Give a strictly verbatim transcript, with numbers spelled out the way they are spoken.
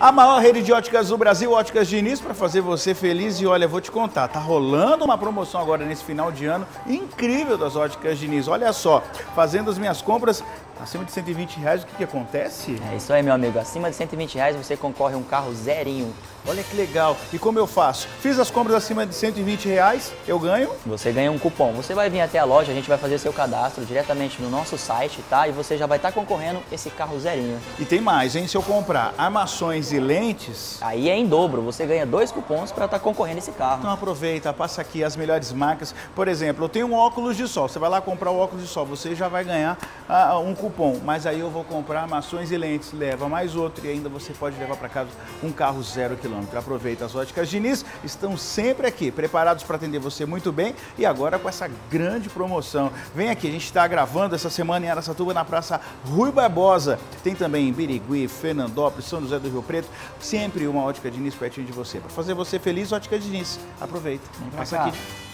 A maior rede de óticas do Brasil, Óticas Diniz, para fazer você feliz. E olha, vou te contar, tá rolando uma promoção agora nesse final de ano incrível das Óticas Diniz. Olha só, fazendo as minhas compras acima de cento e vinte reais, o que que acontece? É isso aí, meu amigo. Acima de cento e vinte reais você concorre a um carro zerinho. Olha que legal. E como eu faço? Fiz as compras acima de cento e vinte reais, eu ganho? Você ganha um cupom. Você vai vir até a loja, a gente vai fazer seu cadastro diretamente no nosso site, tá? E você já vai estar concorrendo esse carro zerinho. E tem mais, hein? Se eu comprar armações e lentes... aí é em dobro. Você ganha dois cupons para estar concorrendo esse carro. Então aproveita, passa aqui as melhores marcas. Por exemplo, eu tenho um óculos de sol. Você vai lá comprar o óculos de sol, você já vai ganhar uh, um cupom. Cupom, mas aí eu vou comprar armações e lentes, leva mais outro e ainda você pode levar para casa um carro zero quilômetro. Aproveita, as Óticas Diniz estão sempre aqui, preparados para atender você muito bem e agora com essa grande promoção. Vem aqui, a gente está gravando essa semana em Araçatuba, na Praça Rui Barbosa. Tem também em Birigui, Fernandópolis, São José do Rio Preto, sempre uma Ótica Diniz pertinho de você. Para fazer você feliz, Ótica Diniz. Aproveita, passa aqui.